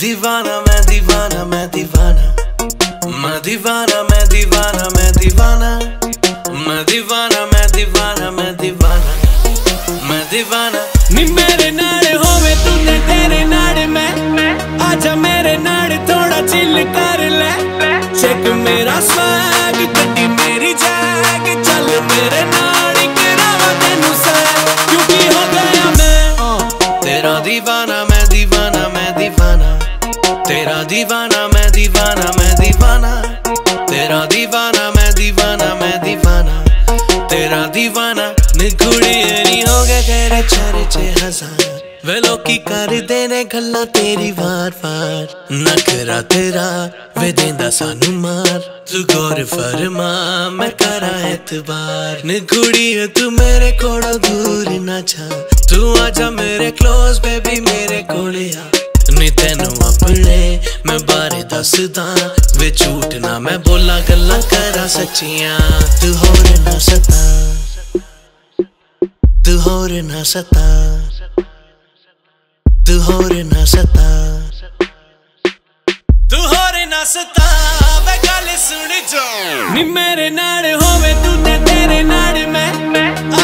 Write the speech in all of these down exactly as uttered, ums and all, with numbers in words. दीवाना मैं दीवाना मैं दीवाना मैं दीवाना मैं दीवाना मैं दीवाना मैं दीवाना मैं दीवाना मैं दीवाना मैं दीवाना नी मेरे नाल होवे तूने तेरे नाल मैं आजा मेरे नाल थोड़ा चिल कर ले चेक मेरा स्वैग गड्डी मेरी जैग चल मेरे नाल करावा तैनू सैर क्योंकि हो गया मैं तेरा दीवाना मैं दीवाना मैं दीवाना तेरा दीवाना मैं दीवाना मैं दीवाना तेरा दीवाना मैं दीवाना मैं दीवाना तेरा दीवाना निगुड़िए हो गए तेरे चेहरे चे हजार वे लोकी कर देने गल्ला तेरी वार वार नखरा तेरा वे देंदा सानू मार तू गौर फरमा मैं करा एतबार निगुड़िए तू मेरे कोड़ों दूर ना जा तू आजा मेरे क्लोज बेबी मेरे कोले आ नी तेनू अपने मैं बारे दसदा वे झूठ ना मैं बोला गल्ला करा सच्चियां तू होर ना सता तू होर ना सता तू होर ना सता तू होर ना सता वे गल सुन जो नी मेरे नाल होवे तू ते तेरे नाल मैं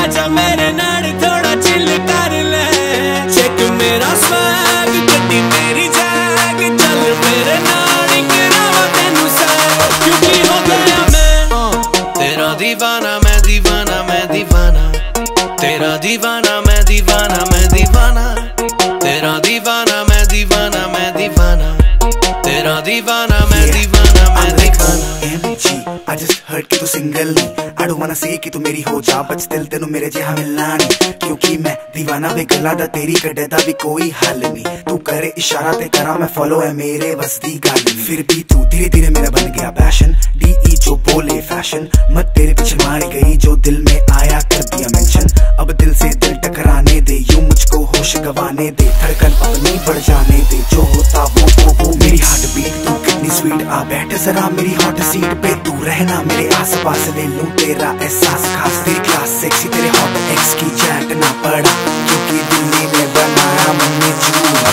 आजा मेरे नाल थोड़ा चिल कर ले चेक मेरा स्वैग गड्डी मेरी जैग चल मेरे नाल करावा तैनू सैर क्योंकि हो गया मैं तेरा दीवाना मैं दीवाना मैं दीवाना तेरा दीवाना मैं दीवाना मैं दीवाना तेरा दीवाना मैं दीवाना मैं दीवाना तेरा दीवाना मैं दीवाना मैं दीवाना I just heard कि तू सिंगल नहीं I don't wanna say कि तू मेरी हो जा बट स्टिल तेनू मेरे जिहा मिलना नहीं क्योंकि मैं दीवाना वे गल्ला दा तेरी कड्डे दा भी कोई हल नहीं तू करे इशारा ते करा मैं फॉलो है मेरे बस दी गल फिर भी तू धीरे धीरे मेरा बन गया पैशन डी ई जो बोले फैशन मत तेरे पीछे मारी गई जो दिल में आया कर दिया मेंशन अब दिल से दिल टकराने दे यूं मुझको होश गवाने दे धड़कन अपनी बढ़ जाने दे जो होता वो वो, वो मेरी हार्ट बीट तू कितनी स्वीट आ बैठ जरा मेरी हॉट सीट पे तू रहना मेरे आसपास ले लूं तेरा एहसास खास तेरी क्लास सेक्सी तेरे हॉट एक्स की चैट ना पड़ा क्योंकि दिल्ली में बनाया मैंने जुनून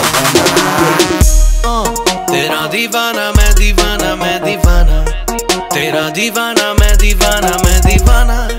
तेरा दीवाना मैं दीवाना मैं दीवाना तेरा दीवाना मैं दीवाना मैं दीवाना